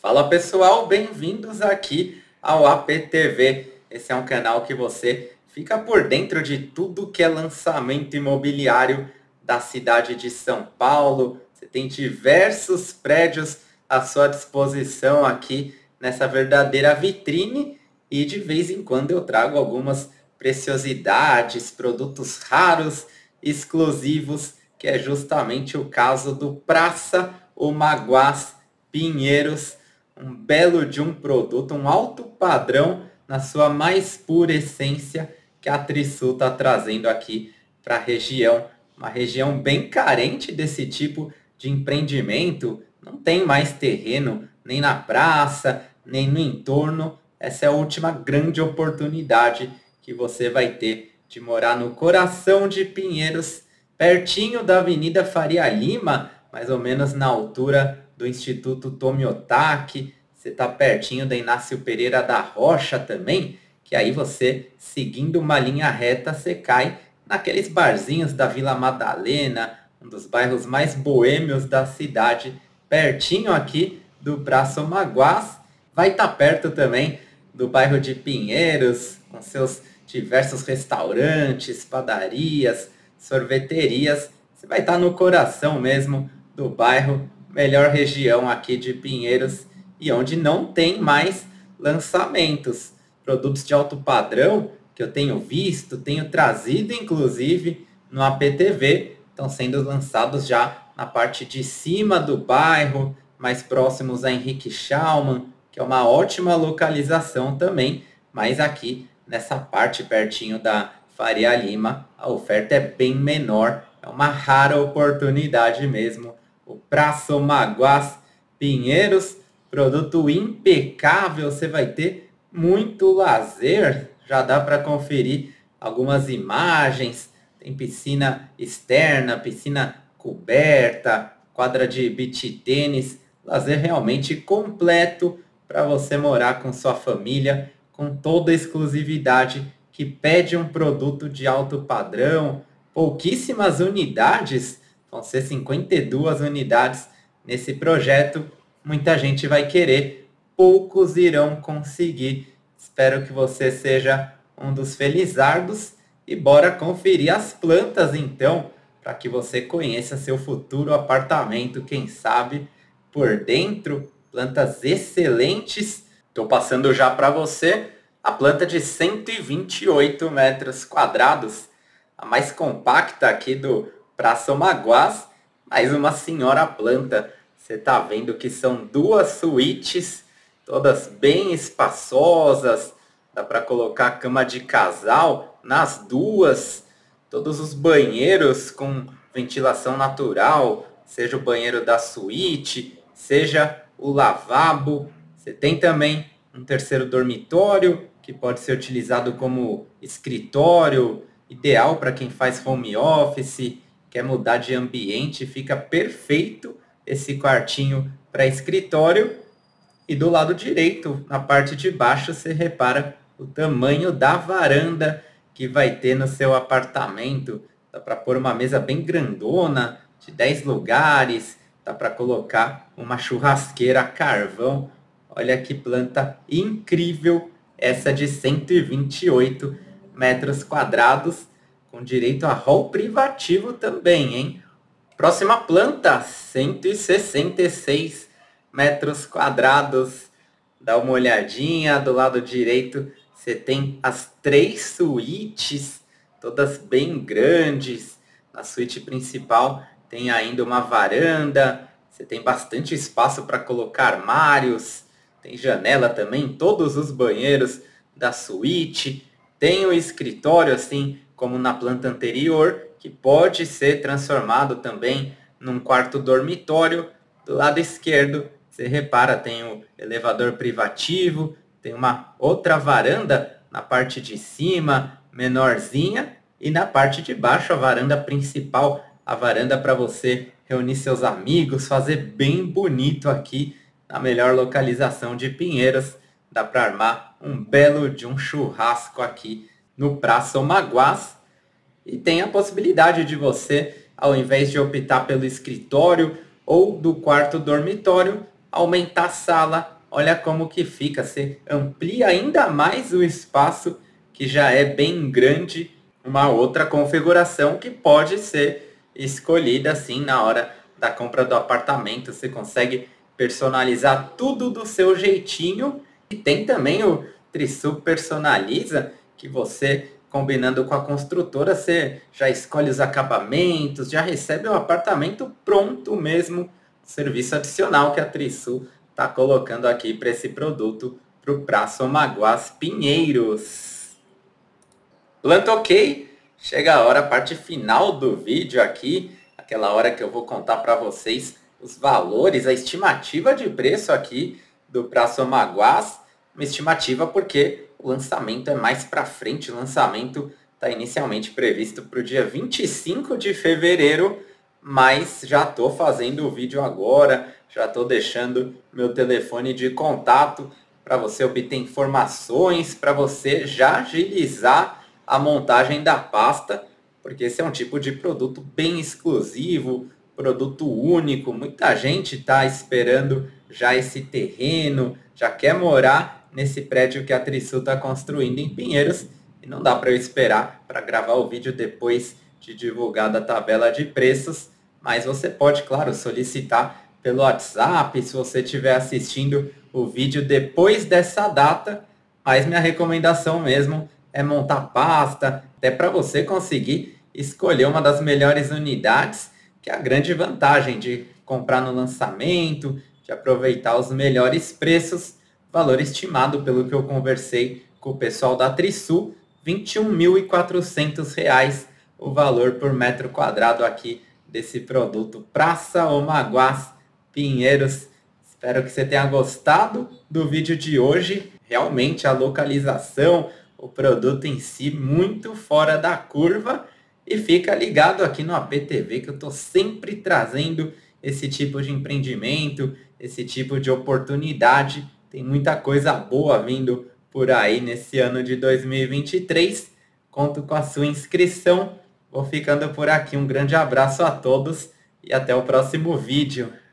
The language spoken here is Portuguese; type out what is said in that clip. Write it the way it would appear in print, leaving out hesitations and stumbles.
Fala pessoal, bem-vindos aqui ao APTV. Esse é um canal que você fica por dentro de tudo que é lançamento imobiliário da cidade de São Paulo. Você tem diversos prédios à sua disposição aqui nessa verdadeira vitrine e de vez em quando eu trago algumas preciosidades, produtos raros, exclusivos, que é justamente o caso do Praça Omaguás Pinheiros, um belo de um produto, um alto padrão na sua mais pura essência que a Trisul está trazendo aqui para a região. Uma região bem carente desse tipo de empreendimento, não tem mais terreno, nem na praça, nem no entorno. Essa é a última grande oportunidade que você vai ter de morar no coração de Pinheiros, pertinho da Avenida Faria Lima, mais ou menos na altura do Instituto Tomi Otaki. Você está pertinho da Inácio Pereira da Rocha também, que aí você, seguindo uma linha reta, você cai naqueles barzinhos da Vila Madalena, um dos bairros mais boêmios da cidade, pertinho aqui do Praça Omaguás. Vai estar perto também do bairro de Pinheiros, com seus diversos restaurantes, padarias, sorveterias. Você vai estar no coração mesmo do bairro, melhor região aqui de Pinheiros, e onde não tem mais lançamentos. Produtos de alto padrão que eu tenho visto, tenho trazido inclusive no APTV, estão sendo lançados já na parte de cima do bairro, mais próximos a Henrique Schaumann, que é uma ótima localização também, mas aqui nessa parte pertinho da Faria Lima, a oferta é bem menor, é uma rara oportunidade mesmo. O Praça Omaguás Pinheiros, produto impecável, você vai ter muito lazer, já dá para conferir algumas imagens, tem piscina externa, piscina coberta, quadra de beach tênis, lazer realmente completo para você morar com sua família, com toda a exclusividade que pede um produto de alto padrão. Pouquíssimas unidades, vão ser 52 unidades nesse projeto, muita gente vai querer, poucos irão conseguir. Espero que você seja um dos felizardos e bora conferir as plantas então, para que você conheça seu futuro apartamento, quem sabe, por dentro. Plantas excelentes, estou passando já para você a planta de 128 metros quadrados, a mais compacta aqui do Praça Omaguás, mais uma senhora planta. Você está vendo que são duas suítes, todas bem espaçosas, dá para colocar cama de casal nas duas, todos os banheiros com ventilação natural, seja o banheiro da suíte, seja o lavabo. Você tem também um terceiro dormitório, que pode ser utilizado como escritório, ideal para quem faz home office, quer mudar de ambiente, fica perfeito esse quartinho para escritório. E do lado direito, na parte de baixo, você repara o tamanho da varanda que vai ter no seu apartamento. Dá para pôr uma mesa bem grandona, de 10 lugares, dá para colocar uma churrasqueira a carvão. Olha que planta incrível, essa de 128 metros quadrados, com direito a hall privativo também, hein? Próxima planta, 166 metros quadrados. Dá uma olhadinha, do lado direito você tem as três suítes, todas bem grandes. Na suíte principal tem ainda uma varanda, você tem bastante espaço para colocar armários, tem janela também, todos os banheiros da suíte. Tem o escritório, assim como na planta anterior, que pode ser transformado também num quarto dormitório. Do lado esquerdo, você repara, tem o elevador privativo, tem uma outra varanda na parte de cima, menorzinha, e na parte de baixo a varanda principal, a varanda para você reunir seus amigos, fazer bem bonito aqui na melhor localização de Pinheiros. Dá para armar um belo de um churrasco aqui no Praça Omaguás. E tem a possibilidade de você, ao invés de optar pelo escritório ou do quarto dormitório, aumentar a sala, olha como que fica. Você amplia ainda mais o espaço que já é bem grande. Uma outra configuração que pode ser escolhida assim na hora da compra do apartamento. Você consegue personalizar tudo do seu jeitinho. E tem também o Trisul Personaliza, que você, combinando com a construtora, você já escolhe os acabamentos, já recebe o apartamento pronto mesmo. Serviço adicional que a Trisul está colocando aqui para esse produto, para o Praça Omaguás Pinheiros. Planta OK. Chega a hora, a parte final do vídeo aqui, aquela hora que eu vou contar para vocês os valores, a estimativa de preço aqui do Praça Omaguás. Uma estimativa porque o lançamento é mais para frente. O lançamento está inicialmente previsto para o dia 25 de fevereiro, mas já estou fazendo o vídeo agora, já estou deixando meu telefone de contato para você obter informações, para você já agilizar a montagem da pasta, porque esse é um tipo de produto bem exclusivo, produto único. Muita gente está esperando já esse terreno, já quer morar nesse prédio que a Trisul está construindo em Pinheiros, e não dá para eu esperar para gravar o vídeo depois de divulgada a tabela de preços. Mas você pode, claro, solicitar pelo WhatsApp se você estiver assistindo o vídeo depois dessa data, mas minha recomendação mesmo é montar pasta, até para você conseguir escolher uma das melhores unidades, que é a grande vantagem de comprar no lançamento, de aproveitar os melhores preços. Valor estimado, pelo que eu conversei com o pessoal da Trisul, R$ 21.400 o valor por metro quadrado aqui desse produto Praça Omaguás Pinheiros. Espero que você tenha gostado do vídeo de hoje. Realmente a localização, o produto em si, muito fora da curva. E fica ligado aqui no APTV, que eu estou sempre trazendo esse tipo de empreendimento, esse tipo de oportunidade. Tem muita coisa boa vindo por aí nesse ano de 2023. Conto com a sua inscrição. Vou ficando por aqui. Um grande abraço a todos e até o próximo vídeo.